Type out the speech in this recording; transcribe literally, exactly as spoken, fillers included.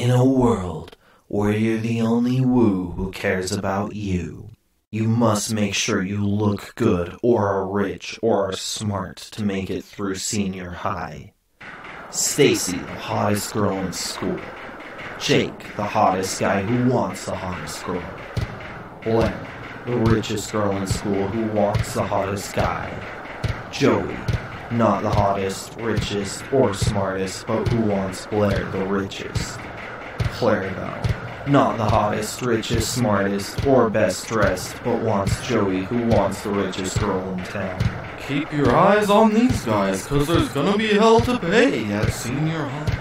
In a world where you're the only woo who cares about you, you must make sure you look good or are rich or are smart to make it through senior high. Stacy, the hottest girl in school. Jake, the hottest guy who wants the hottest girl. Len, the richest girl in school who wants the hottest guy. Joey, not the hottest, richest, or smartest, but who wants Blair the richest. Claire, though, not the hottest, richest, smartest, or best dressed, but wants Joey, who wants the richest girl in town. Keep your eyes on these guys, cause there's gonna be hell to pay at senior high.